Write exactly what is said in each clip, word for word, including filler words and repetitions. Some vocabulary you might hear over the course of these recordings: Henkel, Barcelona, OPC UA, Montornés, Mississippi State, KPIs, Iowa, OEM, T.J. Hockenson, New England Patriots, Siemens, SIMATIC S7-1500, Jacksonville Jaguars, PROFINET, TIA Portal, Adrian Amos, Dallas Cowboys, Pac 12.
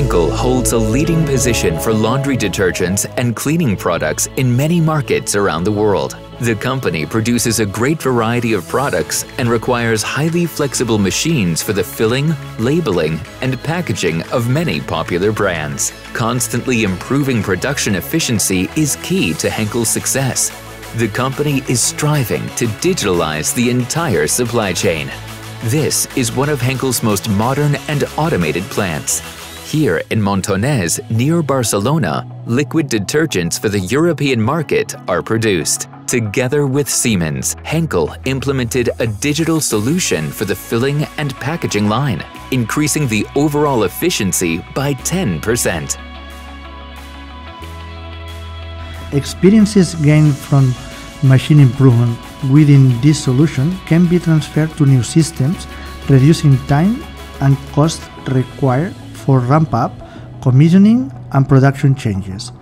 Henkel holds a leading position for laundry detergents and cleaning products in many markets around the world. The company produces a great variety of products and requires highly flexible machines for the filling, labeling, and packaging of many popular brands. Constantly improving production efficiency is key to Henkel's success. The company is striving to digitalize the entire supply chain. This is one of Henkel's most modern and automated plants. Here in Montornés, near Barcelona, liquid detergents for the European market are produced. Together with Siemens, Henkel implemented a digital solution for the filling and packaging line, increasing the overall efficiency by ten percent. Experiences gained from machine improvement within this solution can be transferred to new systems, reducing time and cost required for ramp-up, commissioning, and production changes.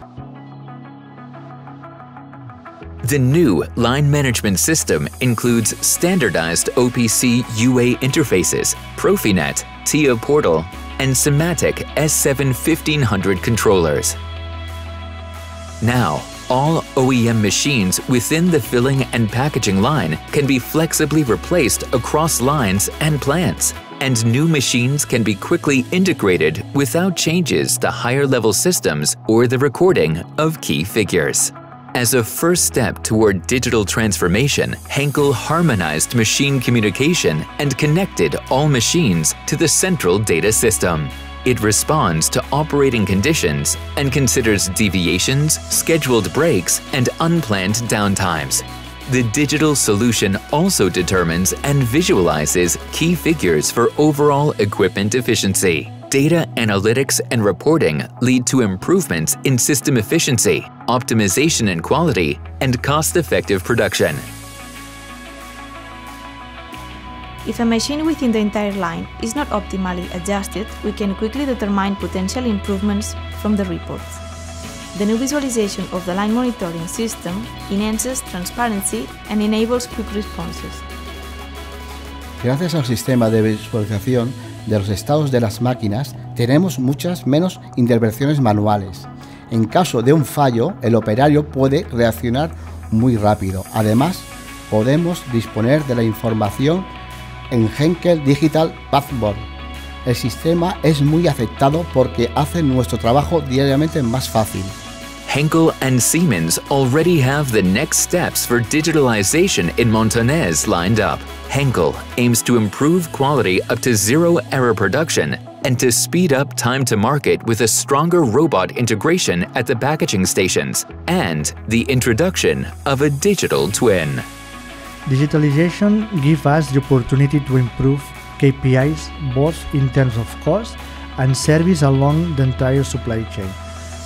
The new line management system includes standardized O P C U A interfaces, PROFINET, T I A Portal, and SIMATIC S seven fifteen hundred controllers. Now, all O E M machines within the filling and packaging line can be flexibly replaced across lines and plants, and new machines can be quickly integrated without changes to higher-level systems or the recording of key figures. As a first step toward digital transformation, Henkel harmonized machine communication and connected all machines to the central data system. It responds to operating conditions and considers deviations, scheduled breaks, and unplanned downtimes. The digital solution also determines and visualizes key figures for overall equipment efficiency. Data analytics and reporting lead to improvements in system efficiency, optimization and quality, and cost-effective production. If a machine within the entire line is not optimally adjusted, we can quickly determine potential improvements from the reports. The new visualization of the line monitoring system enhances transparency and enables quick responses. Gracias al sistema de visualización de los estados de las máquinas, tenemos muchas menos intervenciones manuales. En caso de un fallo, el operario puede reaccionar muy rápido. Además, podemos disponer de la información en Henkel Digital Dashboard. El sistema es muy aceptado porque hace nuestro trabajo diariamente más fácil. Henkel and Siemens already have the next steps for digitalization in Montornés lined up. Henkel aims to improve quality up to zero error production and to speed up time to market with a stronger robot integration at the packaging stations and the introduction of a digital twin. Digitalization gives us the opportunity to improve K P Is both in terms of cost and service along the entire supply chain.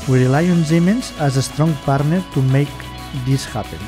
We rely on Siemens as a strong partner to make this happen.